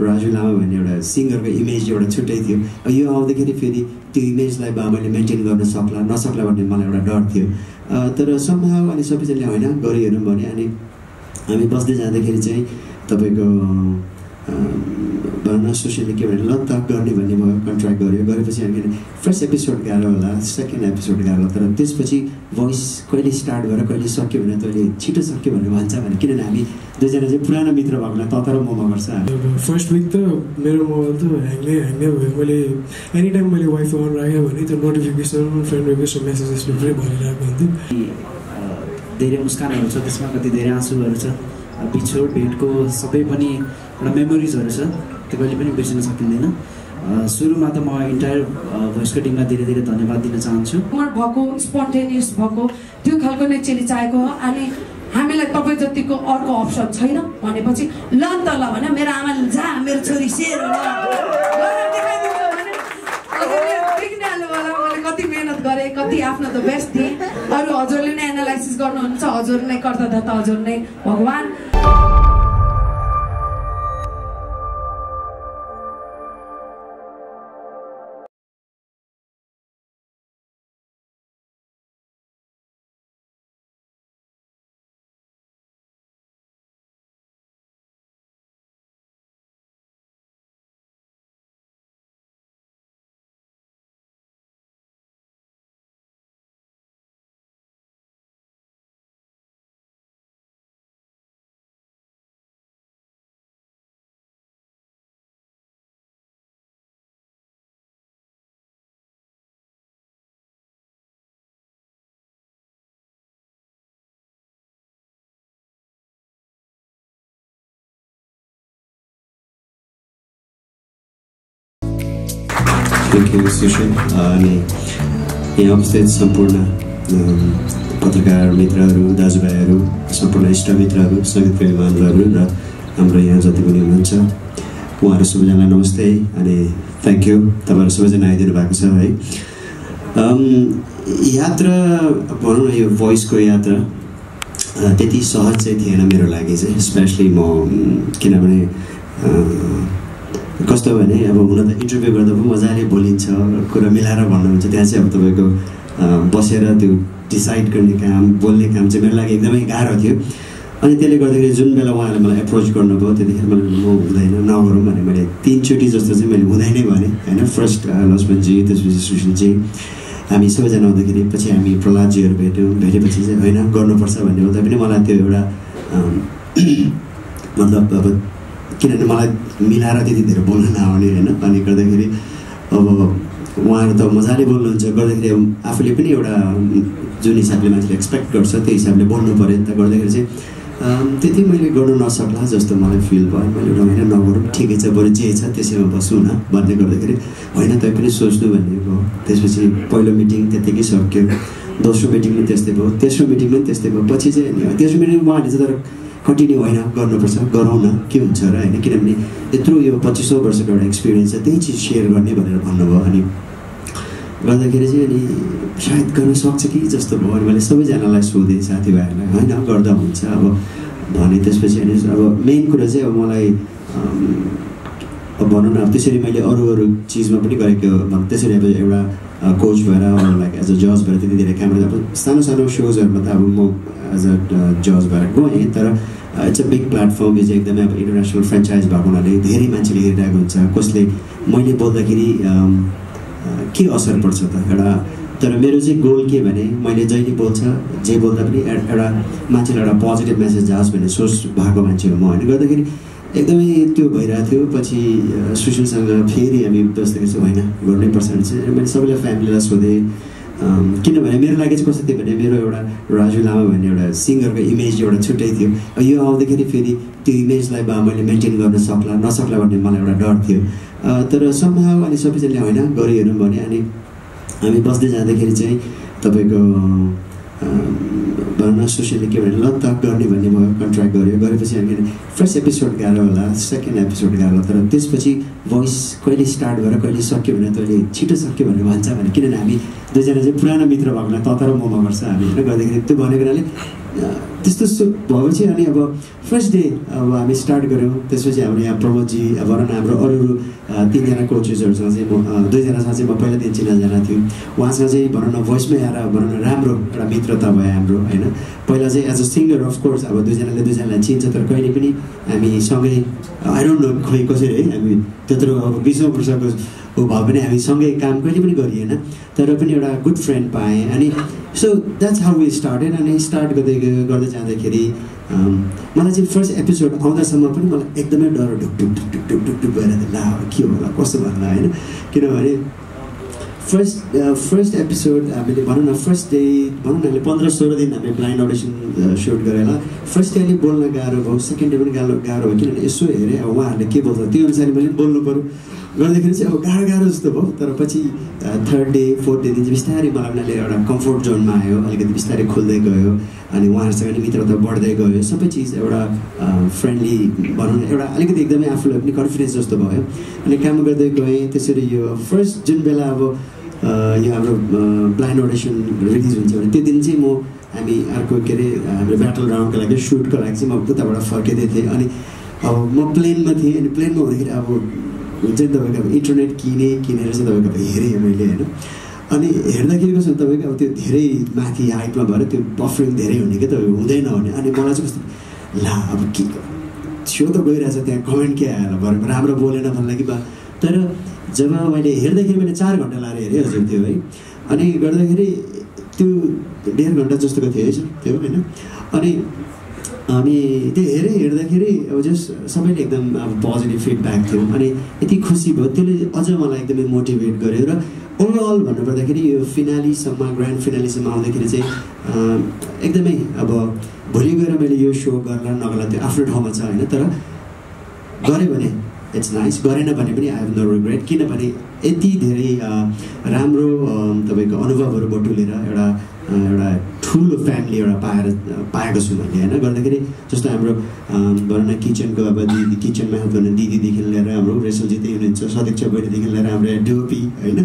Rajul Lama भन्ने एउटा सिंगरको image एउटा छुट्टै थियो यो आउँदाखेरि फेरि त्यो इमेजलाई बाबाले मेन्टेन गर्न सक्ला नसक्ला भन्ने मलाई एउटा डर थियो तर सम्भव अनि सबैजनाले हैन गरि हेर्नु भने अनि हामी बस्दै जाँदाखेरि चाहिँ तपाईको बर्ना सोशल के भने लताक गर्ने भन्ने म कन्ट्र्याक्ट गर्यो गरेपछि हामी फर्स्ट एपिसोड गाह्रो होला सेकेन्ड एपिसोड गाह्रो तर त्यसपछि भोइस कहिले स्टार्ट गरेर कहिले सक्यो भने तले छिटो सक्यो भनेर भन्छ भने किनभने हामी दुईजना चाहिँ पुरानो मित्र भएकोले त तर ममा गर्छ फर्स्ट विक त मेरो मोबाइल त ह्याङ नै भयो मैले एनी टाइम मैले वाइफाई अन राखेँ भने त्यो नोटिफिकेसन फ्रेन्ड रिक्वेस्ट मेसेजेस पुरै भरिरहेको हुन्थ्यो धेरै मुस्कानहरु छ त्यसमा कति धेरै आँसुहरु छ बिछोड भेटको सबै पनि एउटा मेमोरिजहरु छ तपाईले पनि बिर्सिन सक्दिनैन सुरुमा त म इन्टायर भोइस कटिङमा धेरै धेरै धन्यवाद दिन चाहन्छु उमर भएको स्पोन्टेनियस भएको त्यो खालको नै चेली चाहेको अनि हामीलाई तपाई जतिको अर्को अप्सन छैन भनेपछि ल त ल भने मेरो आमाले जा मेरो छोरी शेर हो गर्न देखाइदिन्छ भने अझै बिग्नाल वाला मैले कति मेहनत गरे कति आफ्नो द बेस्ट दिए अरु हजुरले नै एनालाइसिस गर्नुहुन्छ हजुर नै कर्ताधर्ता हजुर नै भगवान Thank you, Susan. Am obținut samplul patricar mitraru, dazbaieru, samplul extra mitraru, săgit pe mandaru, da. Am răian zăti buni mancha. Uară subjana namaste, ane thank you. Tabar subjana ai din băgăsa hai. Iatra, bănu na eu voice co iatra. Teti sahaj se thiena mero lageze, especially mo, kinamane. कस्तो भने अब उनी त interview गर्दा पनि मजाले बोलिन्छ कुरा मिलाएर भन्नुहुन्छ त्यहाँ चाहिँ अब तपाईको बसेर त्यो डिसाइड गर्ने काम बोल्ने काम चाहिँ मेरो लागि एकदमै गाह्रो थियो अनि त्यसले गर्दाखेरि जुन बेला उहाँले मलाई एप्रोच गर्नुभयो त्यतिखेर मलाई म हुँदैन नगरौँ भने मैले तीनचोटी जस्तो चाहिँ मैले हुँदै नै भने हैन फर्स्ट लक्ष्मणजी त्यसपछि सुशीलजी हामी सबैजना आउँदाखेरि पछि हामी प्रहलादजीहरु भेट्यौं भेटेपछि चाहिँ हैन गर्नुपर्छ भन्ने भन्दा पनि मलाई त्यो एउटा मतलब अब किनभने मलाई मिलाएर त्यति धेरै बोल्न नआउने हैन अनि गर्दाखेरि अब उहाँहरु त मजाले बोल्नुहुन्छ गर्दाखेरि आफूले पनि एउटा जुन हिसाबले मान्छेले एक्सपेक्ट गर्छ त्यो हिसाबले बोल्नु पर्यो नि त गर्दाखेरि चाहिँ त्यति मैले गर्न नसक्ला जस्तो मलाई फिल भयो मैले एउटा हैन नगरौँ ठिकै छ बरु जे छ त्यसैमा बसौँ न भन्ने गर्दाखेरि हैन तै पनि सोच्नु भनेको त्यसपछि पहिलो मिटिङ त्यतिकै सक्यो दोस्रो मिटिङमा त्यस्तै भयो तेस्रो मिटिङमा त्यस्तै भयो पछि चाहिँ तेस्रो मिटिङमा उहाँले चाहिँ तर कन्टिन्यू होइन गर्नुपर्छ गरौँ न के हुन्छ र हैन किनभने यत्रो यो 25 वर्षको एउटा एक्सपिरियन्स छ त्यही चिज शेयर गर्ने भनेर भन्नुभयो अनि गर्दाखेरि चाहिँ अनि सायद गर्न सक्छ कि जस्तो भयो अनि मैले सबैजनालाई सोधेँ साथीभाइहरूलाई हैन गर्दा हुन्छ अब भने त्यसपछि अनि अब मेन कुरा चाहिँ अब मलाई अब भनौँ न त्यसरी मैले अरु अरु चिजमा पनि गरेको भने त्यसरी अब एउटा कोच भएर लाइक एज अ जज भएर त्यति धेरै काम गर्दा सानो सानो सोजहरुमा त अब म एज अ जज भएर गएँ तर इट्स अ बिग प्लेटफर्म यो चाहिँ एकदमै अब इन्टरनेसनल फ्रेन्चाइज भएको हुनाले धेरै मान्छेले हेरिरहेको हुन्छ कसले मैले बोल्दाखेरि के असर पर्छ त एउटा तर मेरो चाहिँ गोल के भने मैले जहिले बोल्छ जे बोल्दा पनि एउटा मान्छेलाई एउटा पोजिटिभ मेसेज जाओस् भन्ने सोच भएको मान्छे हो म हैन गर्दाखेरि एकदमै त्यो भइरहेको थियो पछि सुशीलसँग फेरि हामी बस्दाखेरि चाहिँ हैन गर्नैपर्छ भने चाहिँ मैले सबैलाई फ्यामिलीलाई सोधेँ किनभने मेरो लागि चाहिँ कस्तो थियो भने मेरो एउटा राजु लामा भन्ने एउटा सिङ्गरको इमेज एउटा छुट्टै थियो यो आउँदाखेरि फेरि त्यो इमेजलाई बाबाले मेन्टेन गर्न सक्ला नसक्ला भन्ने मलाई एउटा डर थियो तर सम्भव अनि सबैजनाले हैन गरि हेर्नु भने अनि हामी बस्दै जाँदाखेरि चाहिँ तपाईको भ्वाइस अफ नेपालले के भने लताक गर्ने भन्ने म कन्ट्र्याक्ट गर्यो गरेपछि हामी फर्स्ट एपिसोड गाह्रो होला सेकेन्ड एपिसोड गाह्रो तर त्यसपछि भोइस कहिले स्टार्ट गरेर कहिले सक्यो भने तैँले छिटो सक्यो भनेर भन्छ भने किनभने हामी दुईजना चाहिँ पुरानो मित्र भएकोले त तर ममा गर्छ हामी गर्दाखेरि त्यो भनेको हुनाले त्यस्तो भएपछि अनि अब फर्स्ट डे अब हामी स्टार्ट गर्यौं त्यसपछि हाम्रो यहाँ प्रमोदजी वरन हाम्रो अरुहरू तीन जना कोचेसहरुसँग चाहिँ म दुई जनासँग चाहिँ म पहिला दिन चिनाजाना थियो उहाँसँग चाहिँ भरन भोइसमै आएर भरन राम्रो एउटा मित्रता भयो हाम्रो हैन पहिला चाहिँ as a singer of course अब दुई जनाले दुई जनालाई चिन्छ तर कहिले पनि हामी सँगै आई डोन्ट नो खोइ कसरी है हामी त्यत्रो अब 20 वर्षको हो भए पनि हामी सँगै काम कहिले पनि गरिएन तर पनि एउटा गुड फ्रेन्ड पाए अनि so that's how we started अनि स्टार्ट गर्दै जाँदाखेरि मलाई चाहिँ फर्स्ट एपिसोड आउँदासम्म पनि मलाई एकदमै डर ढुक भइरहेको थियो ला के होला कसो होला हैन किनभने फर्स्ट एपिसोड हामीले भनौं न फर्स्ट डे भनौं न 15-16 दिन हामीले ब्लाइन्ड अडिसन सुट गरेला फर्स्ट डे बोल्न गाह्रो भयो सेकेन्ड डे पनि गाह्रो भयो किनभने यसो हेरे उहाँहरूले के बोल्छ त्यो अनुसार मैले बोल्नु पर्यो गर्दाखेरि चाहिँ अब गाह्रो जस्तो भयो तर पछि थर्ड डे फोर्थ डे दिन चाहिँ बिस्तारै मलाई एउटा कम्फोर्ट जोनमा आयो अलिकति बिस्तारै खोल्दै गयो अनि उहाँहरूसँग मित्रता बढ्दै गयो सबै चिज एउटा फ्रेन्डली बनाउन एउटा अलिकति एकदमै आफूलाई पनि कन्फिडेन्स जस्तो भयो अनि काम गर्दै गएँ त्यसरी यो फर्स्ट जुन बेला अब यो हाम्रो ब्लाइन्ड अडिसन रिलिज हुन्छ भने त्यो दिन चाहिँ म हामी अर्को के अरे हाम्रो ब्याटल राउन्डको लागि सुटको लागि चाहिँ म उताबाट फर्किँदै थिएँ अनि अब म प्लेनमा थिएँ अनि प्लेनमा हुँदाखेरि अब हुन्छ नि तपाईँको अब इन्टरनेट किनेर चाहिँ तपाईँको अब हेरेँ मैले होइन अनि हेर्दाखेरि कस्तो तपाईँको अब त्यो धेरै माथि हाइटमा भएर त्यो बफरिङ धेरै हुने क्या तपाईँको हुँदैन भने अनि मलाई चाहिँ कस्तो ला अब के छेउ त गइरहेछ त्यहाँ कमेन्ट के आएर भरेको राम्रो बोलेन भन्दा कि बा तर जब मैले हेर्दाखेरि मैले 4 घन्टा लाएर हेरेँ हजुर त्यो है अनि गर्दाखेरि त्यो 1.5 घन्टा जस्तोको थियो है त्यो होइन अनि अनि त्यो हेर्दाखेरि अब जस सबैले एकदम अब पोजिटिभ फिडब्याक थियो अनि यति खुसी भयो त्यसले अझ मलाई एकदमै मोटिभेट गर्यो र ओभरअल भन्नुपर्दाखेरि यो फिनालीसम्म ग्रान्ड फिनालीसम्म आउँदाखेरि चाहिँ एकदमै अब भोलि गएर मैले यो सो गर्न नगर्ला त्यो आफ्नो ठाउँमा छ होइन तर गरेँ भने इट्स नाइस गरेन भने पनि आई हेभ नो रिग्रेट किनभने यति धेरै राम्रो तपाईँको अनुभवहरू बटुलेर एउटा ठुलो फ्यामिली एउटा पाएको छु मैले हैन गर्दाखेरि जस्तो हाम्रो भनौँ न किचनको अब दिदी किचनमा हेल्प गर्ने दिदीदेखि लिएर हाम्रो रेशलजित हुनुहुन्छ सदीक्षा बहिनीदेखि लिएर हाम्रो डोपी हैन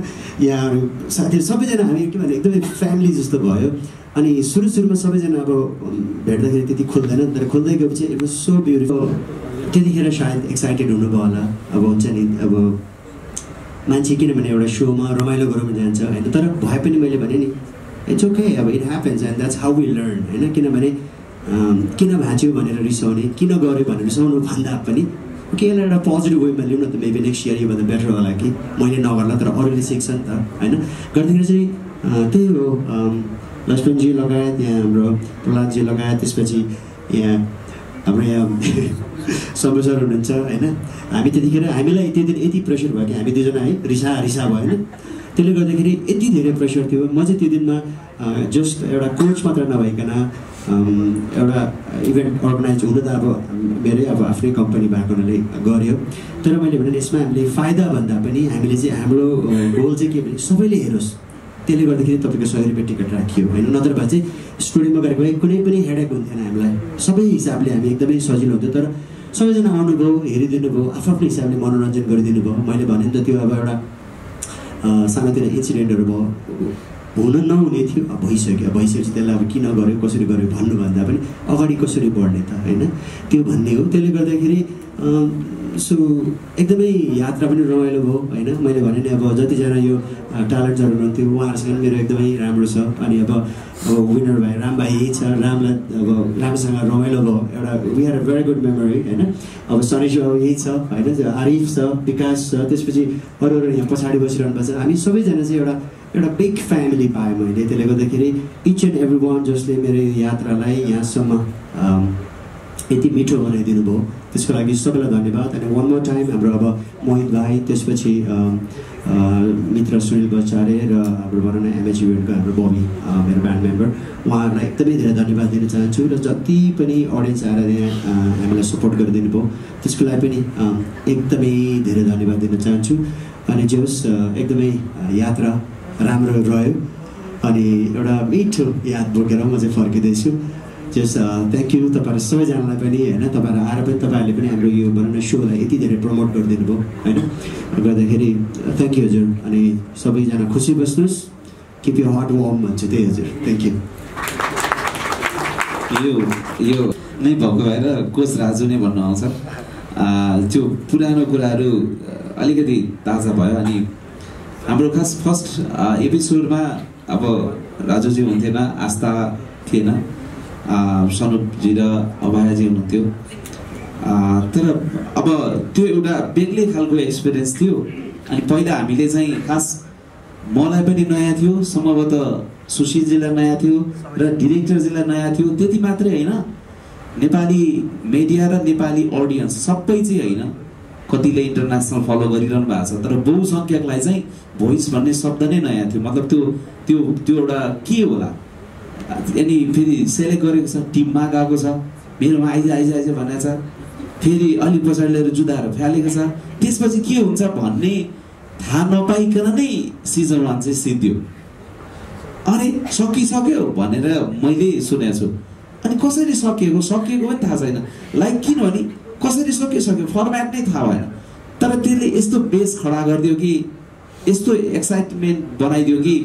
यहाँ अरू साथीहरू सबैजना हामी के भने एकदमै फ्यामिली जस्तो भयो अनि सुरुमा सबैजना अब भेट्दाखेरि त्यति खोल्दैन तर खोल्दै गएपछि इट वाज सो ब्युटिफुल त्यतिखेर सायद एक्साइटेड हुनुभयो होला अब हुन्छ नि अब मान्छे किनभने एउटा सोमा रमाइलो गरौँ जान्छ होइन तर भए पनि मैले भने नि इट्स ओके अब it happens and that's how we learn हैन किनभने किन भाँच्यो भनेर रिसाउने किन गर्यो भनेर रिसाउनु भन्दा पनि ओके यसलाई एउटा पोजिटिभ वेमा लिउँ न त मेबी नेक्स्ट इयर योभन्दा बेटर होला कि मैले नगर्ला तर अरूले सिक्छ नि त होइन गर्दाखेरि चाहिँ त्यही हो लक्ष्मणजी लगायत यहाँ हाम्रो प्रहलादजी लगायत त्यसपछि यहाँ हाम्रो यहाँ सम्बसर हुनुहुन्छ होइन हामी त्यतिखेर हामीलाई त्यो दिन यति प्रेसर भयो कि हामी दुईजना है रिसा भयो होइन त्यसले गर्दाखेरि यति धेरै प्रेसर थियो म चाहिँ त्यो दिनमा जस्ट एउटा कोच मात्र नभइकन एउटा इभेन्ट अर्गनाइज हुनु त अब मेरै अब आफ्नै कम्पनी भएको हुनाले गर्यो तर मैले भने यसमा हामीले फाइदा भन्दा पनि हामीले चाहिँ हाम्रो गोल चाहिँ के भने सबैले हेरोस् त्यसले गर्दाखेरि तपाईँको 100 रुपियाँ टिकट राखियो होइन नत्र भए चाहिँ स्टुडियोमा गरेको भए कुनै पनि हेडेक हुन्थेन हामीलाई सबै हिसाबले हामी एकदमै सजिलो हुन्थ्यो तर सबैजना आउनुभयो हेरिदिनु भयो आफ्नो हिसाबले मनोरञ्जन गरिदिनु भयो मैले भने नि त त्यो अब एउटा सानोतिनो इन्सिडेन्टहरू भयो हुन नहुने थियो अब भइसकेपछि त्यसलाई अब किन गर्यो कसरी गर्यो भन्नुभन्दा पनि अगाडि कसरी बढ्ने त होइन त्यो भन्ने हो त्यसले गर्दाखेरि सो एकदमै यात्रा पनि रमाइलो भयो होइन मैले भने नि अब जतिजना यो ट्यालेन्टहरू हुनुहुन्थ्यो उहाँहरूसँग मेरो एकदमै राम्रो छ अनि अब विनर भाइ राम भाइ छ रामलाई अब रामसँग रमाइलो भयो एउटा we are a very good memory होइन अब सनेश बाबु यही छ होइन आरिफ छ विकास छ त्यसपछि अरू यहाँ पछाडि बसिरहनु भएको छ हामी सबैजना चाहिँ एउटा बिग फ्यामिली पाएँ मैले त्यसले गर्दाखेरि इच एन्ड एभ्री वान जसले मेरो यात्रालाई यहाँसम्म यति मिठो बनाइदिनु भयो त्यसको लागि सबैलाई धन्यवाद अनि वान मोर टाइम हाम्रो अब मोहित भाइ त्यसपछि मित्र सुनिल बचारे र हाम्रो भनौँ न एमएच इभेन्टको हाम्रो बबी मेरो ब्यान्ड मेम्बर उहाँहरूलाई एकदमै धेरै धन्यवाद दिन चाहन्छु र जति पनि अडियन्स आएर यहाँ हामीलाई सपोर्ट गरिदिनु भयो त्यसको लागि पनि एकदमै धेरै धन्यवाद दिन चाहन्छु अनि जे होस् एकदमै यात्रा राम्रो रह्यो अनि एउटा मिठो याद बोकेर म चाहिँ फर्किँदैछु जस्ट थ्याङ्क यू तपाईँहरू सबैजनालाई पनि होइन तपाईँहरू आएर पनि तपाईँहरूले पनि हाम्रो यो भनौँ न सोलाई यति धेरै प्रमोट गरिदिनु भयो होइन गर्दाखेरि थ्याङ्क यू हजुर अनि सबैजना खुसी बस्नुहोस् किप यु हार्ट वार्म भन्छु त्यही हजुर थ्याङ्क यू यो नै भएको भएर कोच राजु नै भन्नु आउँछ त्यो पुरानो कुराहरु अलिकति ताजा भयो अनि हाम्रो खास फर्स्ट एपिसोडमा अब राजुजी हुनुहुन्थेन आस्था थिएन सनुपजी र अभयजी हुनुहुन्थ्यो तर अब त्यो एउटा बेग्लै खालको एक्सपीरियन्स थियो अनि पहिला हामीले चाहिँ खास मलाई पनि नयाँ थियो सम्भवतः सुशीलजीलाई नयाँ थियो र डिरेक्टरजीलाई नयाँ थियो त्यति मात्रै हैन नेपाली मिडिया र नेपाली ऑडियन्स सबै चाहिँ हैन कतिले इन्टरनेशनल फलो गरिरहनु भएको छ तर बहुसंख्यकलाई चाहिँ भोइस भन्ने शब्द नै नयाँ थियो मतलब त्यो त्यो त्यो एउटा के होला अनि फेरि सेलेक्ट गरेको छ टिममा गएको छ मेरोमा आइज आइज आइज भन्या छ फेरि अलि पछाडी लिएर जुदाहरु फ्यालेको छ त्यसपछि के हुन्छ भन्ने थाहा नपाइकन नै सिजन 1 चाहिँ सिद्धियो अनि सकिसक्यो भनेर मैले सुनेछु छु अनि कसरी सकिएको सकिएको पनि थाहा छैन लाइक किनभने कसरी सकिसक्यो फर्म्याट नै थाहा भएन तर त्यसले यस्तो बेस खडा गर्दियो कि यस्तो एक्साइटमेन्ट बनाइदियो कि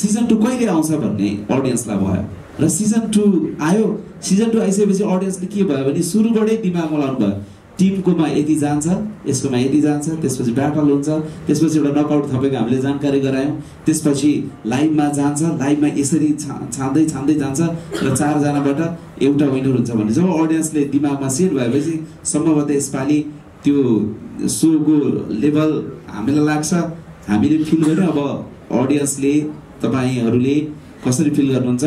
सिजन 2 कहिले आउँछ भन्ने ऑडियन्सलाई भयो र सिजन 2 आयो सिजन 2 आइसकेपछि ऑडियन्सले के भयो भने सुरुबाटै दिमागमा लाउनु भयो टिमकोमा यति जान्छ यसकोमा यति जान्छ त्यसपछि ब्याटल हुन्छ त्यसपछि एउटा नकआउट थपेको हामीले जानकारी गरायौं त्यसपछि लाइभमा जान्छ लाइभमा यसरी छाड्दै छाड्दै जान्छ र चार जनाबाट एउटा विनर हुन्छ भन्ने जब ऑडियन्सले दिमागमा सेट भएपछि सम्भवतः यसपाली त्यो सोको लेभल हामीलाई लाग्छ हामीले फिल गरे अब ऑडियन्सले तपाईहरुले कसरी फिल गर्नुहुन्छ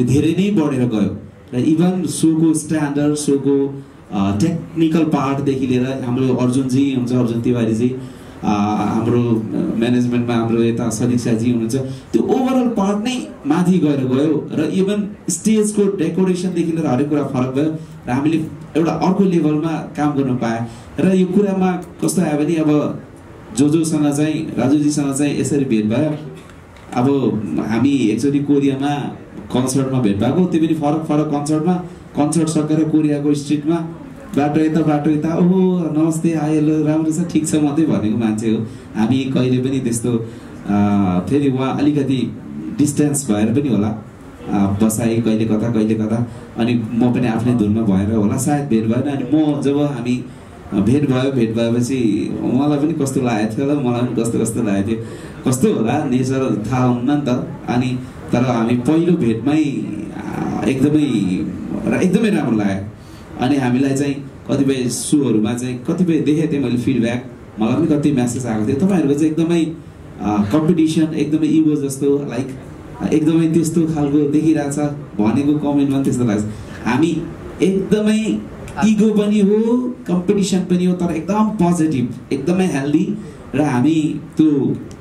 यो धेरै नै बढेर गयो र इभन सोको स्ट्यान्डर्ड सोको टेक्निकल पार्ट देखि लिएर हाम्रो अर्जुनजी हुन्छ अर्जुन तिवारीजी हाम्रो म्यानेजमेन्टमा हाम्रो यता सजेशाजी हुनुहुन्छ त्यो ओभरअल पार्ट नै माथि गएर गयो र इभन स्टेजको डेकोरेसन देखि लिएर हरेक कुरा फरक भयो र हामीले एउटा अर्को लेभलमा काम गर्न पाए र यो कुरामा कस्तो आयो भने अब जोसँग चाहिँ राजुजीसँग चाहिँ यसरी भेट भयो अब हामी एक्चुअली कोरियामा कन्सर्टमा भेट भएको त्यो पनि फरक फरक कन्सर्टमा कन्सर्ट सकेर कोरियाको स्ट्रिटमा बाटो यता ओहो नमस्ते हाय हेलो राम्रो छ ठीक छ मात्रै भनेको मान्छे हो हामी कहिले पनि त्यस्तो फेरि उहाँ अलिकति डिस्टेन्स भएर पनि होला बसाई कहिले कता अनि म पनि आफ्नै धुनमा भएर होला सायद भेट भएन अनि म जब हामी भेट भएपछि मलाई पनि कस्तो लागेको थियो होला मलाई पनि कस्तो लागेको थियो कस्तो होला नेचर थाहा हुन्न नि त अनि तर हामी पहिलो भेटमै एकदमै राम्रो लाग्यो अनि हामीलाई चाहिँ कतिपय सुहरुमा चाहिँ कतिपय देखेँ थिएँ मैले फिडब्याक मलाई पनि कति मेसेज आएको थियो तपाईहरुको चाहिँ एकदमै कम्पिटिसन एकदमै इगो जस्तो लाइक एकदमै त्यस्तो खालको देखिराछ भनेको कमेन्टमा त्यस्तो लाग्छ हामी एकदमै इगो पनि हो कम्पिटिसन पनि हो तर एकदम पोजिटिभ एकदमै हेल्दी र हामी त्यो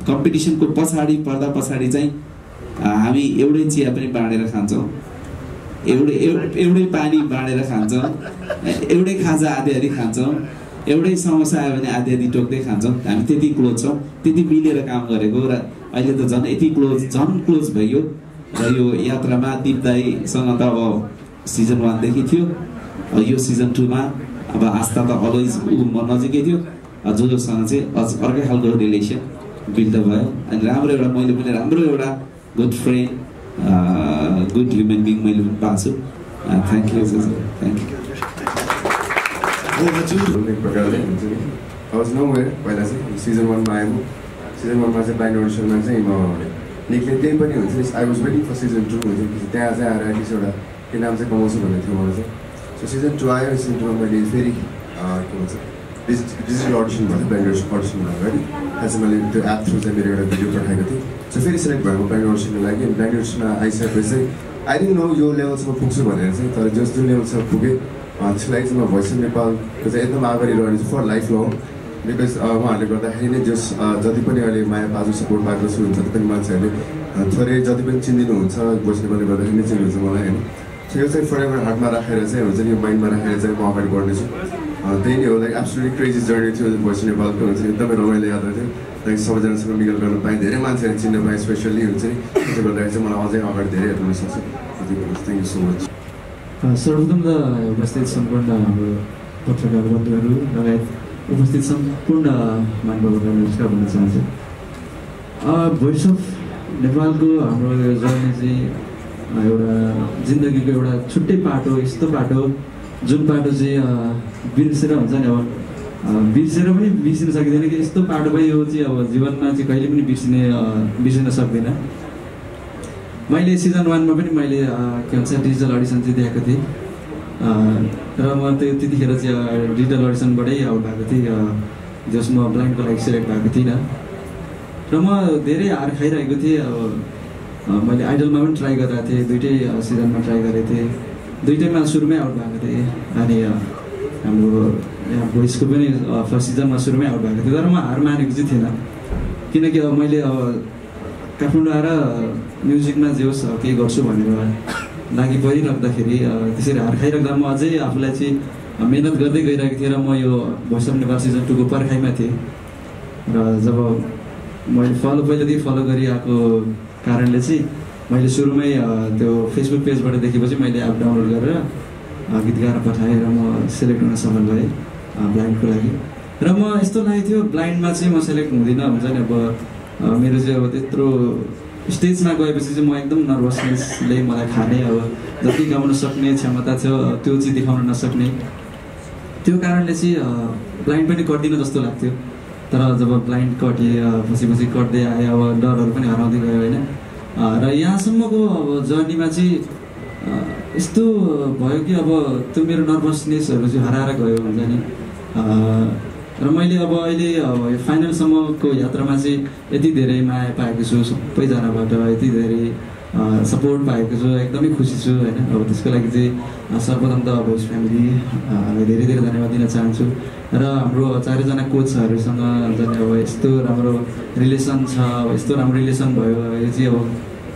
कम्पिटिसनको पछाडी पर्दा पछाडी चाहिँ हामी एउटै चिया पनि बाँडेर खान्छौँ एउटै पानी बाँडेर खान्छौँ एउटै खाजा आधी खान्छौँ एउटै समस्या आयो भने आधी टोक्दै खान्छौँ हामी त्यति क्लोज छौँ त्यति मिलेर काम गरेको र अहिले त झन् यति क्लोज भयो र यो यात्रामा दीपदाईसँग त अब सिजन 1 देखि थियो यो सिजन 2 मा अब आस्था त अलवेज म नजिकै थियो जोसँग चाहिँ अझ अर्कै खालको रिलेसन बिल्ड भयो अनि राम्रो एउटा मैले पनि राम्रो एउटा good friend good human being my little pastor thank you sir thank you I was nowhere पहिला चाहिँ season 1 मा आएँ season 1 मा चाहिँ blind audition मा चाहिँ म निक्ले त्यही पनि हुन्छ I was waiting for season 2 हुन्छ त्यहाँ चाहिँ आएर एटलिस्ट एउटा के नाम चाहिँ कमाउँछु भन्ने थियो मलाई चाहिँ सो season 2 आयो season 2 मा मैले फेरि के भन्छ डिजिटल audition भयो blind audition भयो हैन मैले त्यो एप थ्रु चाहिँ मेरो एउटा भिडियो पठाएको थिएँ सो फेरि सिलेक्ट भएको ब्लाइन्ड अडिसनको लागि ब्लाइन्ड अडिसनमा आइसकेपछि आई थिङ्क नो यो लेभलसम्म पुग्छु भनेर चाहिँ तर जस जुन लेभलसम्म पुगेँ त्यसको लागि चाहिँ म भोइस अफ नेपालको चाहिँ एकदम अगाडि रहनेछु फर लाइफ लङ बिकज उहाँहरूले गर्दाखेरि नै जस जति पनि अहिले माया बाजु सपोर्ट पाएको छु जति पनि मान्छेहरूले थोरै जति पनि चिनिदिनुहुन्छ भोइस अफ नेपालले गर्दाखेरि नै चिन्नुहुन्छ मलाई होइन सो यो चाहिँ फर एभर हार्टमा राखेर चाहिँ हुन्छ नि यो माइन्डमा राखेर चाहिँ म अगाडि बढ्नेछु त्यही नै हो लाइक एब्सोल्युटली क्रेजी जर्नी थियो भोइस अफ नेपालको हुन्छ एकदमै रमाइलो यात्रा थियो लाइक सबैजनासँग मिगल गर्न पाएँ धेरै मान्छेहरू चिन्न पाएँ स्पेसल्ली हुन्छ नि त्यसले गर्दाखेरि चाहिँ मलाई अझै अगाडि धेरै हेर्न सक्छु थ्याङ्क यू सो मच सर्वप्रथम त उपस्थित सम्पूर्ण हाम्रो पत्रकार बन्धुहरू लगायत उपस्थित सम्पूर्ण मान्यवरहरूलाई नमस्कार भन्न चाहन्छु भोइस अफ नेपालको हाम्रो जर्नी चाहिँ एउटा जिन्दगीको एउटा छुट्टै बाटो यस्तो बाटो जुन बाटो चाहिँ बिर्सेर हुन्छ नि अब बिर्सेर पनि बिर्सिन सकिदैन कि यस्तो बाटो भयो यो चाहिँ अब जीवनमा चाहिँ कहिले पनि बिर्सिन सक्दैन। मैले सिजन 1 मा पनि मैले के भन्छ डिजिटल अडिसन चाहिँ दिएको थिएँ र म त्यतिखेर चाहिँ डिजिटल अडिसनबाटै आउट भएको थिएँ जसमा ब्ल्याङ्कको लागि सिलेक्ट भएको थिइनँ र म धेरै हार खाइरहेको थिएँ। अब मैले आइडलमा पनि ट्राई गरेको थिएँ, दुइटै सिजनमा ट्राई गरेको थिएँ, दुइटैमा सुरुमै आउट भएको थिएँ अनि हाम्रो यहाँ भोइसको पनि फर्स्ट सिजनमा सुरुमै आउट भएको थियो तर म हार मानेको चाहिँ थिइनँ किनकि अब मैले अब काठमाडौँ आएर म्युजिकमा जे होस् केही गर्छु भनेर लागि परिराख्दाखेरि त्यसरी हार खाइराख्दा म अझै आफूलाई चाहिँ मेहनत गर्दै गइरहेको थिएँ र म यो भोइस अफ नेपाल सिजन 2 को पर्खाइमा थिएँ र जब मैले पहिलादेखि फलो गरिरहेको कारणले चाहिँ मैले सुरुमै त्यो फेसबुक पेजबाट देखेपछि मैले एप डाउनलोड गरेर गीत गाएर पठाएँ र म सिलेक्ट हुन सफल भएँ ब्लाइन्डको लागि। र म यस्तो लागेको थियो ब्लाइन्डमा चाहिँ म सेलेक्ट हुँदिनँ हुन्छ नि अब मेरो चाहिँ अब त्यत्रो स्टेजमा गएपछि चाहिँ म एकदम नर्भसनेसले मलाई खाने अब जति गाउन सक्ने क्षमता थियो त्यो चाहिँ देखाउन नसक्ने त्यो कारणले चाहिँ ब्लाइन्ड पनि कट्दिनँ जस्तो लाग्थ्यो तर जब ब्लाइन्ड कटिए पछि कट्दै आएँ अब डरहरू पनि हराउँदै गयो होइन। र यहाँसम्मको अब जर्नीमा चाहिँ यस्तो भयो कि अब त्यो मेरो नर्भसनेसहरू चाहिँ हराएर गयो हुन्छ नि र मैले अब अहिले यो फाइनलसम्मको यात्रामा चाहिँ यति धेरै माया पाएको छु सबैजनाबाट, यति धेरै सपोर्ट पाएको छु, एकदमै खुसी छु होइन। अब त्यसको लागि चाहिँ सर्वप्रथम त अब भोइस फ्यामिली धेरै धेरै धन्यवाद दिन चाहन्छु र हाम्रो चारैजना कोचहरूसँग झन् अब यस्तो राम्रो रिलेसन छ, यस्तो राम्रो रिलेसन भयो यो चाहिँ अब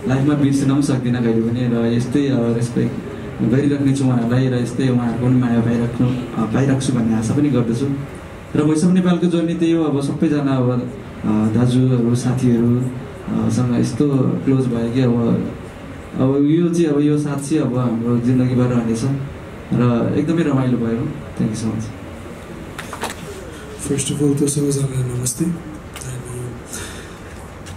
लाइफमा बिर्सिन पनि सक्दिनँ कहिले पनि र यस्तै रेस्पेक्ट गरिराख्नेछु उहाँहरूलाई र यस्तै उहाँहरूको पनि माया पाइराख्छु भन्ने आशा पनि गर्दछु। र भोइस अफ नेपालको जर्नी त्यही हो अब सबैजना अब दाजुहरू साथीहरूसँग यस्तो क्लोज भयो कि अब यो चाहिँ अब यो साथ चाहिँ अब हाम्रो जिन्दगीबाट रहनेछ र एकदमै रमाइलो भयो। Thank you so much. First of all त सबैजनालाई नमस्ते।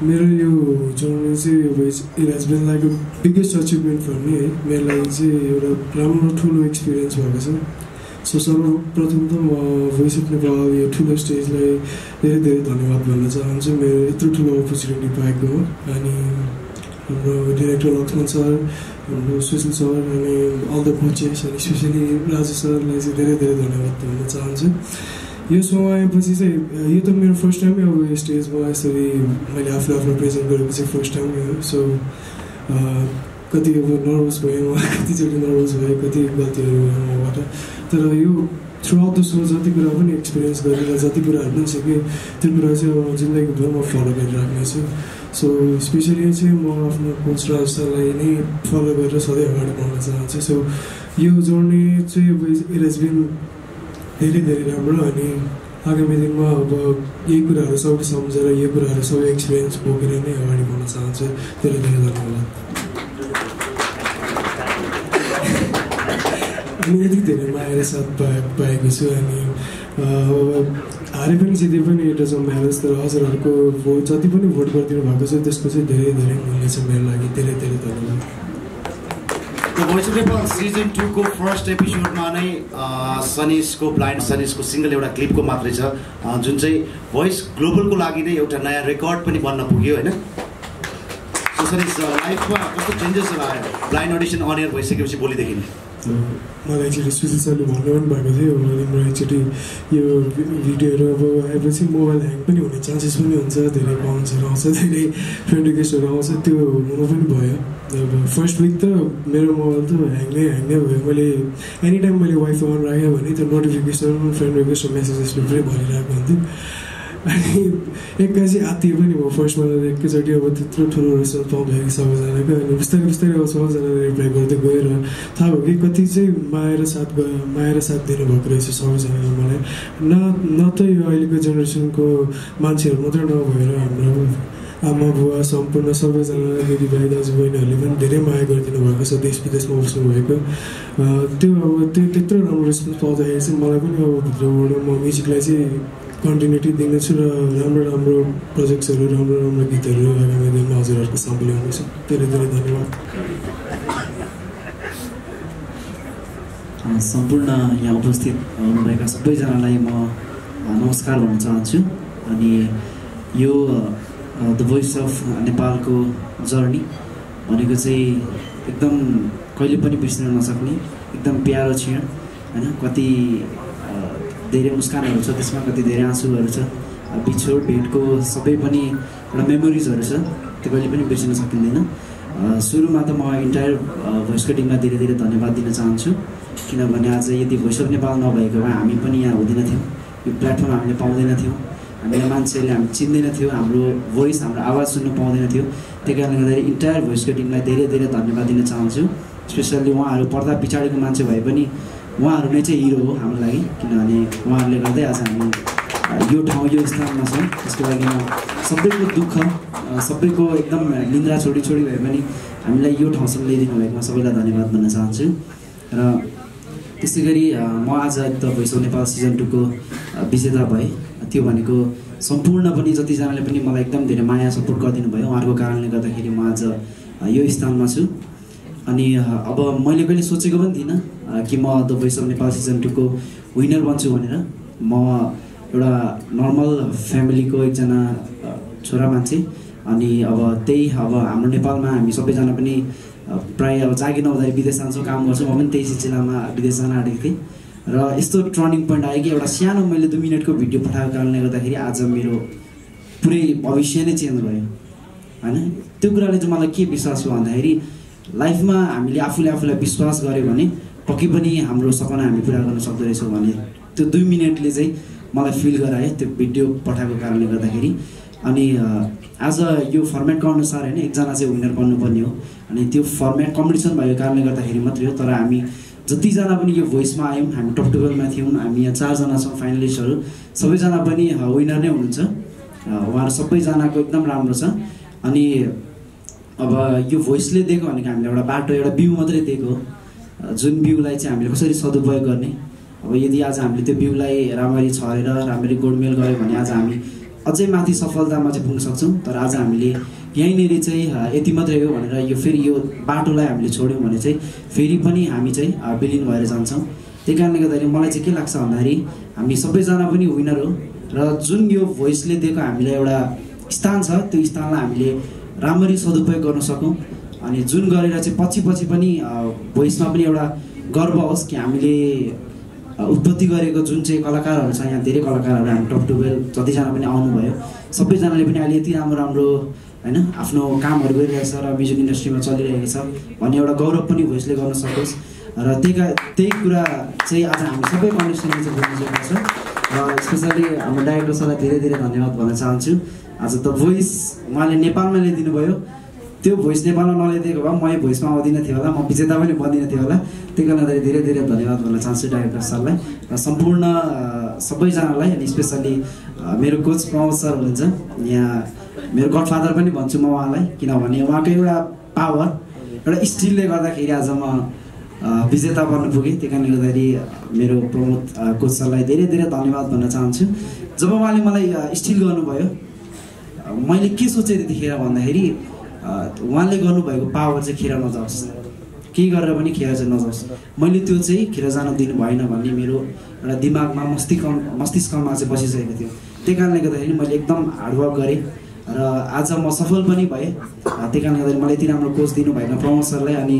मेरो यो जर्नी चाहिँ अब it has been like a biggest achievement for me है, मेरो लागि चाहिँ एउटा राम्रो ठुलो एक्सपिरियन्स भएको छ। सो सर्वप्रथम त म भोइस अफ नेपाल यो ठुलो स्टेजलाई धेरै धेरै धन्यवाद भन्न चाहन्छु मेरो यत्रो ठुलो अपर्च्युनिटी पाएको हो। अनि हाम्रो डिरेक्टर लक्ष्मण सर, हाम्रो सुशील सर अनि अल द कोचेस अनि स्पेसली राजु सरलाई चाहिँ धेरै धेरै धन्यवाद भन्न चाहन्छु। यो समयपछि चाहिँ यो त मेरो फर्स्ट टाइमै अब स्टेजमा यसरी मैले आफ्नो आफ्नो प्रेजेन्ट गरेपछि फर्स्ट टाइम हो। सो कति अब नर्भस भयो म, कतिचोटि नर्भस भयो, कति गल्तीहरू भयो मबाट, तर यो थ्रु आउट द सो जति कुरा पनि एक्सपिरियन्स गरेर जति कुराहरू पनि सिकेँ त्यो कुरा चाहिँ अब जिन्दगीभर म फलो गरिराख्नेछु। सो स्पेसली चाहिँ म आफ्नो कोच राज सरलाई नै फलो गरेर सधैँ अगाडि बढ्न चाहन्छु। सो यो जर्नी चाहिँ अब इट हेज बिन धेरै धेरै राम्रो अनि आगामी दिनमा अब यही कुराहरू सबै सम्झेर यो कुराहरू सबै एक्सपिरियन्स बोकेर नै अगाडि बढ्न चाहन्छु। धेरै धेरै धन्यवाद। अनि यति धेरै माया साथ पाएको छु अनि अब हारे पनि जिते पनि एउटा छ म्यारेज, तर हजुरहरूको भोट जति पनि भोट गरिदिनु भएको छ त्यसको चाहिँ धेरै धेरै मूल्य छ मेरो लागि। धेरै धेरै धन्यवाद। भोइस अफ नेपाल सिजन 2 को फर्स्ट एपिसोडमा नै सनिसको ब्लाइन्ड सनिसको सिङ्गल एउटा क्लिपको मात्रै छ जुन चाहिँ भोइस ग्लोबलको लागि नै एउटा नयाँ रेकर्ड पनि बन्न पुग्यो होइन। सो सनिस लाइफमा कस्तो चेन्जेसहरू आयो ब्लाइन्ड अडिसन अन एयर भइसकेपछि भोलिदेखि? मलाई एकचोटि सुशील सरले भन्नु पनि भएको थियो मलाई एकचोटि यो भिडियोहरू अब आएपछि मोबाइल ह्याङ पनि हुने चान्सेस पनि हुन्छ, धेरै बाउन्सहरू आउँछ, धेरै फ्रेन्ड रिक्वेस्टहरू आउँछ, त्यो हुनु पनि भयो। अब फर्स्ट विक त मेरो मोबाइल त ह्याङ नै भयो। मैले एनी टाइम मैले वाइफाई अन राखेँ भने त्यो नोटिफिकेसन फ्रेन्ड रिक्वेस्ट मेसेजेसले पनि भरिरहेको हुन्थ्यो अनि एक्कासी आत्तियो पनि भयो फर्स्टमा एकैचोटि। अब त्यत्रो ठुलो रेस्पोन्स पाउँदाखेरि सबैजनाको अनि बिस्तारै बिस्तारै अब सबैजनाले रिप्लाई गर्दै गएर थाहा भयो कि कति चाहिँ माया र साथ दिनुभएको रहेछ सबैजनाले मलाई। न त यो अहिलेको जेनेरेसनको मान्छेहरू मात्रै नभएर हाम्रो आमा बुवा सम्पूर्ण सबैजना दिदीभाइ दाजुबहिनीहरूले पनि धेरै माया गरिदिनु भएको छ देश विदेशमा बस्नुभएको। त्यो अब त्यो त्यत्रो राम्रो रेस्पोन्स पाउँदाखेरि चाहिँ मलाई पनि अब भित्रबाट म म्युजिकलाई चाहिँ कन्टिन्युटी दिनेछु र राम्रो राम्रो प्रोजेक्ट्सहरू राम्रो राम्रो गीतहरू आगामी दिनमा हजुरहरूको सम्भाल्नेछु। धेरै धेरै धन्यवाद। सम्पूर्ण यहाँ उपस्थित हुनुभएका सबैजनालाई म नमस्कार भन्न चाहन्छु अनि यो द भोइस अफ नेपालको जर्नी भनेको चाहिँ एकदम कहिले पनि बिर्सिन नसक्ने एकदम प्यारो क्षण हैन कति धेरै मुस्कानहरु छ त्यसमा कति धेरै आँसुहरु छ बिछोड भेटको सबै पनि एउटा मेमोरिजहरु छ त्यो कहिले पनि बिर्सिन सकिँदैन सुरुमा त म इन्टायर भोइस कटिङमा धेरै धेरै धन्यवाद दिन चाहन्छु किनभने आज यदि भोइस अफ नेपाल नभएको भए हामी पनि यहाँ हुँदैन थियौं यो प्लेटफर्म हामीले पाउँदैन थियौं हामीले मान्छेले हामी चिन्दैन थियो हाम्रो भोइस हाम्रो आवाज सुन्न पाउँदैन थियो त्यसकारणले गर्दा इन्टायर भोइस कटिङलाई धेरै धेरै धन्यवाद दिन चाहन्छु स्पेशली उहाँहरु पर्दा पछाडीको मान्छे भए पनि उहाँहरु नै चाहिँ हिरो हो हाम्रो लागि किनभने उहाँहरुले गर्दै आज हामी यो ठाउँ यो स्थानमा छौं त्यसको लागि म सबैको दुःख सबैको एकदम निन्द्रा छोडी छोडी भए पनि हामीलाई यो ठाउँसम्म ल्याइदिनु भएकोमा सबैलाई धन्यवाद भन्न चाहन्छु र त्यसैगरी म आज the voice of Nepal season 2 को विजेता भए त्यो भनेको सम्पूर्ण पनि जति जनाले पनि मलाई एकदम धेरै माया सपोर्ट गरिदिनु भयो उहाँहरुको कारणले गर्दाखेरि म आज यो स्थानमा छु अनि अब मैले कहिले सोचेको पनि थिइन कि म the voice of Nepal season 2 को विनर बन्छु भनेर म एउटा नर्मल फ्यामिलीको एकजना छोरा मान्छे अनि अब त्यही अब हाम्रो नेपालमा हामी सबैजना पनि प्राय अब जागिर नहुँदै विदेश जान्छौँ काम गर्छौँ म पनि त्यही सिलसिलामा विदेश जान आँटेको थिएँ र यस्तो टर्निङ पोइन्ट आयो कि एउटा सानो मैले 2 मिनेटको भिडियो पठाएको कारणले गर्दाखेरि आज मेरो पुरै भविष्य नै चेन्ज भयो हैन त्यो कुराले चाहिँ मलाई के विश्वास हो भन्दाखेरि लाइफमा हामीले आफूलाई विश्वास गर्यो भने पक्कै पनि हाम्रो सपना हामी पूरा गर्न सक्दै रहेछौँ भने त्यो 2 मिनेटले चाहिँ मलाई फिल गरायो त्यो भिडियो पठाएको कारणले गर्दाखेरि अनि आज यो फर्मेटको अनुसार हैन एकजना चाहिँ विनर बन्नु पर्ने हो अनि त्यो फर्मेट कम्पिटिसन भएको कारणले गर्दाखेरि मात्र हो तर हामी जति जना पनि यो भोइसमा आयौं हामी टप टेबलमा थियौं हामी यहाँ 4 जना छौं फाइनलिस्टहरु सबैजना पनि विनर नै हुनुहुन्छ उहाँहरु सबैजनाको एकदम राम्रो छ अनि अब यो भोइसले दिएको भनेको हामीले एउटा बाटो एउटा व्यू मात्रै दिएको जुन व्यूलाई चाहिँ हामीले कसरी सदुपयोग गर्ने अब यदि आज हामीले त्यो व्यूलाई राम्ररी छरेर राम्ररी गोडमेल गर्यो भने आज हामी अझै माथि सफलतामा चाहिँ पुग्न सक्छौं तर आज हामीले यही नेरी चाहिँ यति मात्रै हो भनेर यो फेरि यो बाटोलाई हामीले छोड्यौं भने चाहिँ फेरि पनि हामी चाहिँ विलीन भएर जान्छौं त्यसकारणले गर्दा मलाई चाहिँ के लाग्छ भन्दाखेरि हामी सबैजना पनि विनर हो र जुन यो भोइसले दिएको हामीलाई एउटा स्थान छ त्यो स्थानलाई हामीले राम्ररी सदुपयोग गर्न सकौं अनि जुन गरेर चाहिँ पछि पनि भोइसमा पनि एउटा गर्व होस् कि हामीले उत्पत्ति गरेको जुन चाहिँ कलाकारहरु छ यहाँ धेरै कलाकारहरु हामी टप टुवेल जति जना पनि आउनु भयो सबैजनाले पनि अहिले यति राम्रो हैन आफ्नो कामहरु गरिरहेको छ र म्युजिक इन्डस्ट्रीमा चलिरहेको छ भन्ने एउटा गौरव पनि भोइसले गर्न सकोस् र त्यही कुरा चाहिँ आज हामी सबै कन्डिसनले चाहिँ बुझ्न सक्छौं र स्पेशली हाम्रो डाइरेक्टर सरलाई धेरै धेरै धन्यवाद भन्न चाहन्छु आज द भोइस उहाँले नेपालमा ल्याइदिनु भयो त्यो भोइस नेपालमा नल्याइदिएको भए म यो भोइसमा आउँदिन थिए होला म विजेता पनि बन्दिन थिए होला त्यसकारण धेरै धेरै धन्यवाद भन्न चाहन्छु डाइरेक्टर सरलाई र सम्पूर्ण सबैजनालाई अनि स्पेशली मेरो कोच प्रमोद सर हुनुहुन्छ यहाँ मेरो गडफादर पनि भन्छु म उहाँलाई किनभने उहाँको एउटा पावर एउटा स्टिलले गर्दाखेरि आज म विजेता बन्न पुगे त्यसकारणले गर्दाखेरि मेरो प्रमोद कोच सरलाई धेरै धेरै धन्यवाद भन्न चाहन्छु जब उहाँले मलाई स्टिल गर्नुभयो मैले के सोचे त्यतिखेर भन्दाखेरि उहाँले गर्नुभएको पावर चाहिँ खेर नजाओस् केही गरेर पनि खेर चाहिँ नजाओस् मैले त्यो चाहिँ खेर जान दिनु भएन भन्ने मेरो एउटा दिमागमा मस्तिष्कमा चाहिँ बसिसकेको थियो त्यही कारणले गर्दाखेरि मैले एकदम हार्डवर्क गरेँ र आज म सफल पनि भएँ त्यही कारणले गर्दा मलाई यति राम्रो कोच दिनुभएन प्रमोद सरलाई अनि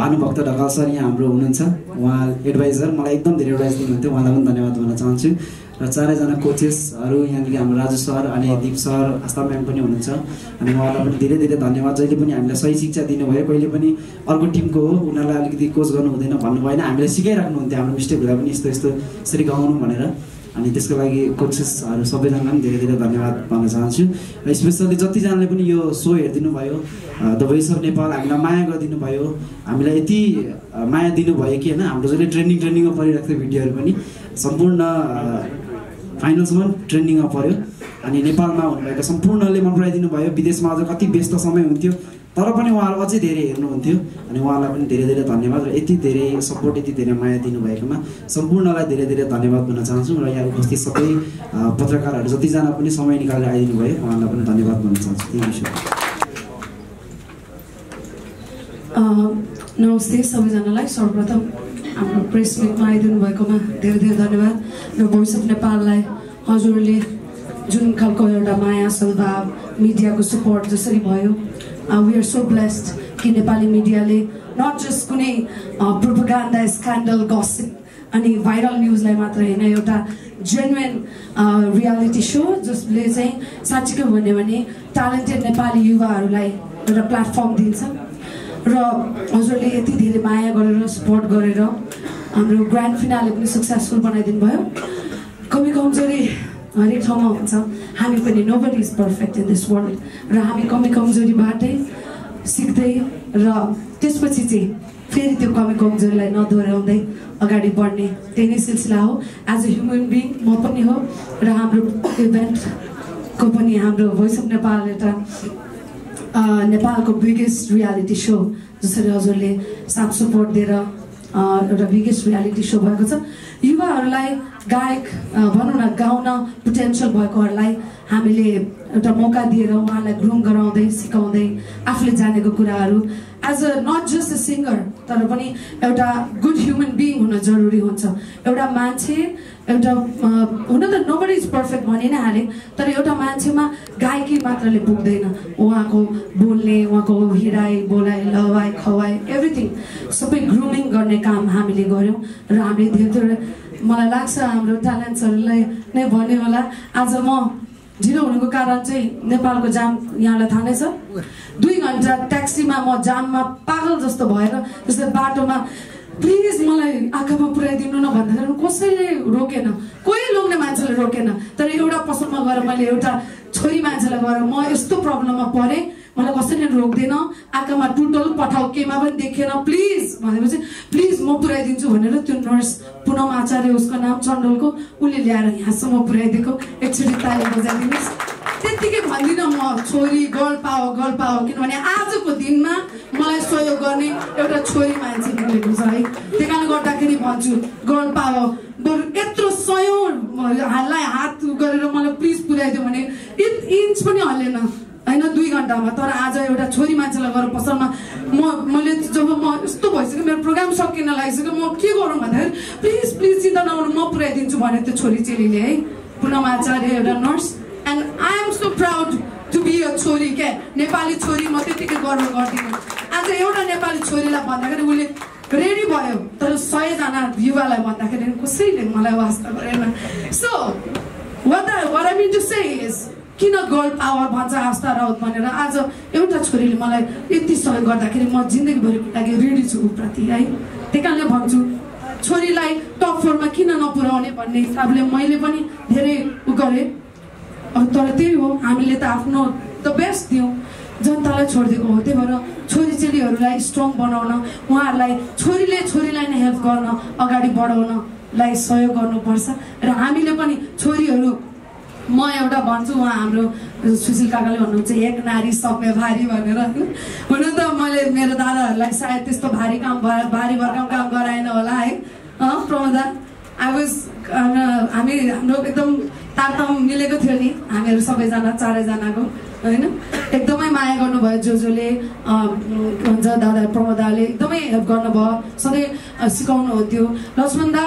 भानुभक्त ढकाल सर यहाँ हाम्रो हुनुहुन्छ उहाँ एडभाइजर मलाई एकदम धेरै एडभाइस दिनुहुन्थ्यो उहाँलाई पनि धन्यवाद भन्न चाहन्छु र 4 जना कोचेसहरु यहाँनिर हाम्रो राजु सर अनि दीप सर आस्था म्याम पनि हुनुहुन्छ अनि उहाँलाई पनि धेरै धेरै धन्यवाद जहिले पनि हामीलाई सही शिक्षा दिनुभयो कहिले पनि अर्को टिमको हो उनीहरुलाई अलिकति कोच गर्नु हुँदैन भन्नु भएन हामीलाई सिकाइराख्नु हुन्थ्यो हाम्रो मिस्टेक हुँदा पनि यस्तो यसरी गाउनु भनेर अनि त्यसको लागि कोचेसहरु सबैजनालाई पनि धेरै धेरै धन्यवाद भन्न चाहन्छु र स्पेशली जति जनाले पनि यो शो हेर्दिनु भयो द भोइस अफ नेपाल हामीलाई माया गरिदिनु भयो हामीलाई यति माया दिनुभयो कि हैन हाम्रो जहिले ट्रेनिङमा परिरहेको भिडियोहरु पनि सम्पूर्ण फाइनलसम्म ट्रेन्डिङमा पर्यो अनि नेपालमा हुनुभएको सम्पूर्णले मन पराइदिनु भयो विदेशमा अझ कति व्यस्त समय हुन्थ्यो तर पनि उहाँहरु अझै धेरै हेर्नुहुन्थ्यो अनि उहाँलाई पनि धेरै धेरै धन्यवाद र यति धेरै सपोर्ट यति धेरै माया दिनुभएकोमा सम्पूर्णलाई धेरै धेरै धन्यवाद भन्न चाहन्छु र यहाँ उपस्थित सबै पत्रकारहरु जति जना पनि समय निकालेर आइदिनु भयो उहाँलाई पनि धन्यवाद भन्न चाहन्छु नमस्ते सबैजनालाई सर्वप्रथम हाम्रो प्रेस मिटमा आइदिनु भएकोमा धेरै धेरै धन्यवाद र भोइस अफ नेपाललाई हजुरले जुन खालको एउटा माया सद्भाव मिडियाको सपोर्ट जसरी भयो we are so blessed कि नेपाली मिडियाले not just कुनै प्रोपगेन्डा स्क्यान्डल गसिप अनि भाइरल न्यूजलाई मात्र हैन एउटा genuine reality show जसले चाहिँ साच्चै भन्ने भने talented नेपाली युवाहरूलाई एउटा प्लेटफर्म दिन्छ र हजुरले यति धेरै माया गरेर सपोर्ट गरेर हाम्रो ग्रान्ड फिनाले पनि सक्सेसफुल बनाइदिनु भयो कमी कमजोरी हरेक ठाउँमा हुन्छ हामी पनि nobody is perfect in this world र हामी कमी कमजोरी बाटै सिक्दै र त्यसपछि चाहिँ फेरि त्यो कमी कमजोरीलाई नदोर्याउँदै अगाडि बढ्ने त्यही नै सिलसिला हो एज अ ह्युमन बिइङ म पनि हो र हाम्रो इभेन्ट को पनि हाम्रो भोइस अफ नेपाल एउटा नेपालको बिगेस्ट रियालिटी शो जसरी हजुरले साथ सपोर्ट दिएर एउटा बिगेस्ट रियालिटी शो भएको छ युवाहरूलाई गायक भनौँ न गाउन पोटेन्सियल भएकोहरूलाई हामीले एउटा मौका दिएर उहाँलाई ग्रुम गराउँदै सिकाउँदै आफूले जानेको कुराहरू as a not just a singer तर पनि एउटा गुड ह्युमन बिइङ हुन जरुरी हुन्छ एउटा मान्छे एउटा हुन त नोबडी इज पर्फेक्ट भनि नै हाले तर एउटा मान्छेमा गायकी मात्रले पुग्दैन उहाँको बोल्ने उहाँको हिराई बोलाइ लवाई खवाई एभ्रिथिङ सबै ग्रुमिङ गर्ने काम हामीले गऱ्यौँ र हामीले धेरै मलाई लाग्छ हाम्रो ट्यालेन्ट्सहरूलाई नै भन्यो होला आज म ढिलो हुनुको कारण चाहिँ नेपालको जाम यहाँलाई थाहा नै छ 2 घण्टा ट्याक्सीमा म जाममा पागल जस्तो भएर जस्तै बाटोमा प्लिज मलाई आँखामा पुर्याइदिनु न भन्दाखेरि कसैले रोकेन कोही लोग्ने मान्छेले रोकेन तर एउटा पसलमा गएर मैले एउटा छोरी मान्छेलाई गएर म यस्तो प्रब्लममा परेँ मलाई कसैले रोक्दैन आँखामा टुटल पठाउ केमा पनि देखेन प्लिज भनेपछि प्लिज म पुर्याइदिन्छु भनेर त्यो नर्स पुनम आचार्य उसको नाम चण्डलको उसले ल्याएर यहाँसम्म पुर्याइदिएको एकचोटि ताली बजाइदिनुहोस् त्यतिकै भन्दिनँ म छोरी गर्ल पाओ किनभने आजको दिनमा मलाई सहयोग गर्ने एउटा छोरी मान्छे मिलेको छ है त्यही कारणले गर्दाखेरि भन्छु गर्ल पाओ बरु यत्रो सयौँलाई हात गरेर मलाई प्लिज पुर्याइदियो भने एक इन्च पनि हल्लेन होइन 2 घण्टामा तर आज एउटा छोरी मान्छेलाई गएर पसलमा मैले जब म यस्तो भइसक्यो मेरो प्रोग्राम सकिन लागिसक्यो म के गरौँ भन्दाखेरि प्लिज प्लिज चिन्ता नगर्नु म पुर्याइदिन्छु भने त्यो छोरी चेलीले है पुनम आचार्य एउटा nurse and I am so proud to be a छोरी क्या नेपाली छोरी म त्यतिकै गर्व गर्दिनँ आज एउटा नेपाली छोरीलाई भन्दाखेरि उसले रेडी भयो तर 100 जना युवालाई भन्दाखेरि कसैले मलाई वास्ता गरेन so what I mean to say is किन गर्ल पावर भन्छ आस्था राउत भनेर आज एउटा छोरीले मलाई यति सहयोग गर्दाखेरि म जिन्दगीभरिको लागि रेडी छु उप्रति है त्यही कारणले भन्छु छोरीलाई टप 4 मा किन नपुर्याउने भन्ने हिसाबले मैले पनि धेरै उ गरेँ तर त्यही हो हामीले त आफ्नो द बेस्ट दियौँ जनतालाई छोडिदिएको हो त्यही भएर छोरी चेलीहरूलाई स्ट्रङ बनाउन उहाँहरूलाई छोरीलाई नै हेल्प गर्न अगाडि बढाउनलाई सहयोग गर्नुपर्छ र हामीले पनि छोरीहरू म एउटा भन्छु उहाँ हाम्रो सुशील काकाले भन्नुहुन्छ एक नारी सक्ने भारी भनेर हुन त मैले मेरो दादाहरूलाई सायद त्यस्तो भारी भरकम काम गराएन होला है प्रमोदा हामी हाम्रो एकदम तारताम मिलेको थियो नि हामीहरू सबैजना 4 जनाको होइन एकदमै माया गर्नुभयो जोले के भन्छ दादा प्रमोदाले एकदमै हेल्प गर्नुभयो सधैँ सिकाउनुहुन्थ्यो लक्ष्मण दा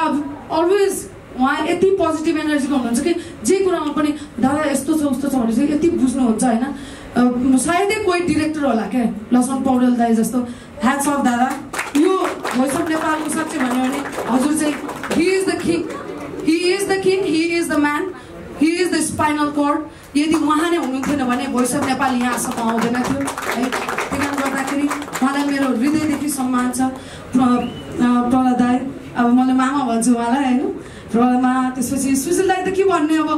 अलवेज उहाँ यति पोजिटिभ एनर्जीको हुनुहुन्छ कि जे कुरामा पनि दादा यस्तो छ उस्तो छ भने चाहिँ यति बुझ्नुहुन्छ होइन सायदै कोही डिरेक्टर होला क्या लसन पौडेल दाई जस्तो ह्याट्स अफ दादा यो भोइस अफ नेपालको साँच्चै भन्यो भने हजुर चाहिँ he is the king he is the man he is the spinal cord यदि उहाँ नै हुनुहुन्थेन भने भोइस अफ नेपाल यहाँसम्म आउँदैन थियो है त्यही कारणले गर्दाखेरि उहाँलाई मेरो हृदयदेखि सम्मान छ प्रहलाद दाई अब मैले मामा भन्छु उहाँलाई होइन प्रहलादमा त्यसपछि सुशीललाई त के भन्ने अब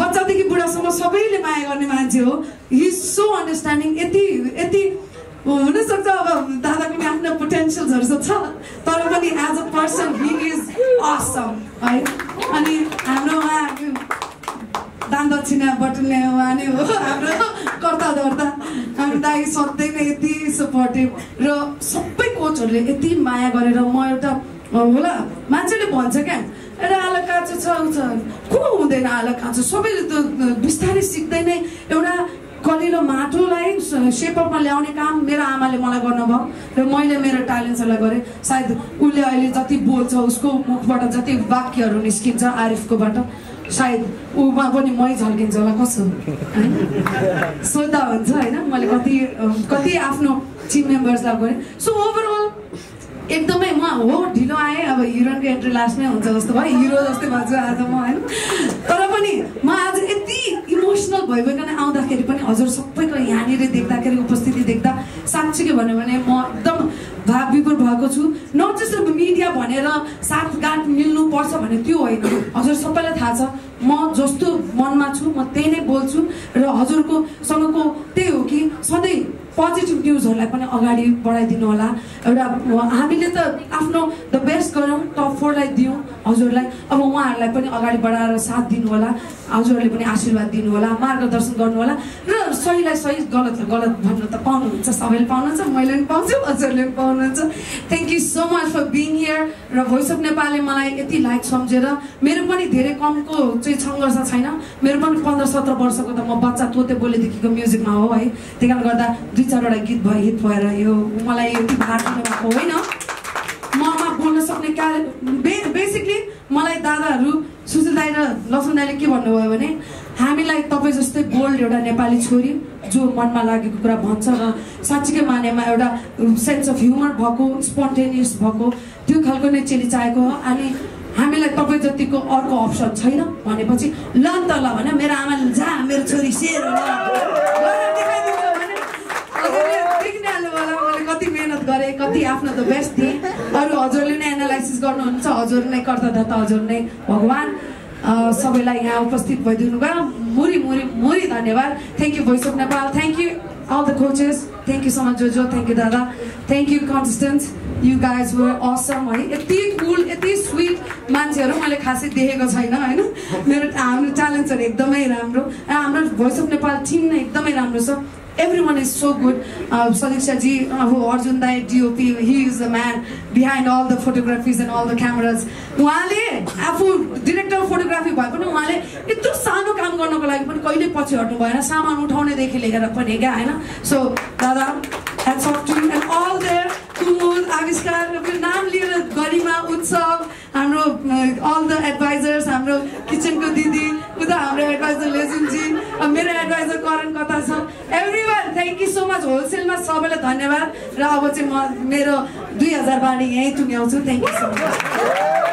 बच्चादेखि बुढासम्म सबैले माया गर्ने मान्छे हो हि इज सो अन्डरस्ट्यान्डिङ यति हुनसक्छ अब दादाको पनि आफ्नो पोटेन्सियल्सहरू छ तर पनि as a person he is awesome है अनि हाम्रो उहाँ दान दक्षिणा बटुल्ने उहाँ नै हो हाम्रो कर्ताधर्ता हाम्रो दाई सधैँ नै यति सपोर्टिभ र सबै कोचहरूले यति माया गरेर म एउटा होला मान्छेले भन्छ क्या एउटा आला काँचो छ को हुँदैन आला काँचो सबैले त बिस्तारै सिक्दै नै एउटा कलिलो माटोलाई shape up ma ल्याउने काम मेरो आमाले मलाई गर्नुभयो र मैले मेरो ट्यालेन्टसलाई गरे सायद उले अहिले जति बोल्छ उसको मुखबाट जति वाक्यहरु निस्किन्छ आरिफकोबाट सायद उमा पनि मै झल्किन्छ होला कसो हैन सोधा हुन्छ हैन मैले कति आफ्नो टिम मेम्बर्सलाई गरे सो ओभरअल एकदमै म हो ढिलो आए अब हिरोको एन्ट्री लास्टमै हुन्छ जस्तो भयो हिरो जस्तै भन्छ आज म हैन तर पनि म आज यति इमोशनल भइबकन आउँदाखेरि पनि हजुर सबैको यहाँ निरे देख्दाखेरि उपस्थिति देख्दा साच्चै भन्नु भने म एकदम भावविभोर भएको छु नट जस्ट अब मिडिया भनेर साथगाठ मिल्नु पर्छ भने त्यो होइन हजुर सबैलाई थाहा छ म जस्तो मनमा छु म त्यही नै बोल्छु र हजुरको सँगको त्यही हो कि सधैँ पोजिटिभ न्यूजहरुलाई पनि अगाडि बढाइदिनु होला एउटा हामीले त आफ्नो द बेस्ट गरौं टप 4 लाई दियौं हजुरलाई अब उहाँहरुलाई पनि अगाडि बढाएर साथ दिनु होला हजुरले पनि आशीर्वाद दिनु होला मार्गदर्शन गर्नु होला र सहीलाई सही गलतलाई गलत भन्न त पाउनुहुन्छ सबैले पाउनुहुन्छ मैले पनि पाउँछु हजुरले पनि पाउनुहुन्छ thank you so much for being here र भ्वाइस अफ नेपालले मलाई यति लायक सम्झेर मेरो पनि धेरै कमको चाहिँ संघर्ष छैन मेरो पनि 15-17 वर्षको त म बच्चा तोते बोलेदेखिको म्युजिकमा हो है त्यसकारण गर्दा चारवटा गीत भयो हिट भएर यो मलाई यति भार दिनुभएको होइन ममा बोल्न सक्ने बेसिकली मलाई दादाहरू सुशील दाइ र लसन दाइले के भन्नुभयो भने हामीलाई तपाई जस्तै बोल्ड एउटा नेपाली छोरी जो मनमा लागेको कुरा भन्छ र साच्चै मानेमा एउटा सेन्स अफ ह्युमर भएको स्पोन्टेनियस भएको त्यो खालको नै चेली चाहेको हो अनि हामीलाई तपाई जतिको अर्को अप्सन छैन भनेपछि ल त ल भने मेरो आमाले जा मेरो छोरी शेर होला कति मेहनत गरे कति आफ्नो द बेस्ट दिए अरु हजुरले नै एनालाइसिस गर्नुहुन्छ हजुर नै कर्ताधर्ता हजुर नै भगवान सबैलाई यहाँ उपस्थित भइदिनु भयो मुरी मुरी मुरी धन्यवाद thank you voice of Nepal thank you all the coaches thank you so much Jojo thank you दादा thank you consistence you guys were awesome है यति कुल यति स्वीट मान्छेहरु मैले खासै देखेको छैन हैन मेरो हाम्रो ट्यालेन्टहरु एकदमै राम्रो र हाम्रो भ्वाइस अफ नेपाल टिम नै एकदमै राम्रो छ Everyone is so good. Sajeshaji, Arjunday, DOP, he is the man behind all the photographies and all the cameras. Uale, afu director of photography bhaye pani uale yitro sano kaam garnako lagi pani kailai pachi hatnu bhayena saman uthaune dekhi legera pani ga हैन. So dada, hats off to you and all their Kumul, Avishkar, your naam liera Garima Utsav, hamro all the advisors, hamro kitchen ko didi, uta hamro advisor Lesun ji, mero advisor Karan Kata cha. Every Thank you so much wholesale ma sabailai dhanyawad ra aba chai ma mero 2000 bani yahi tuniauchu thank you so much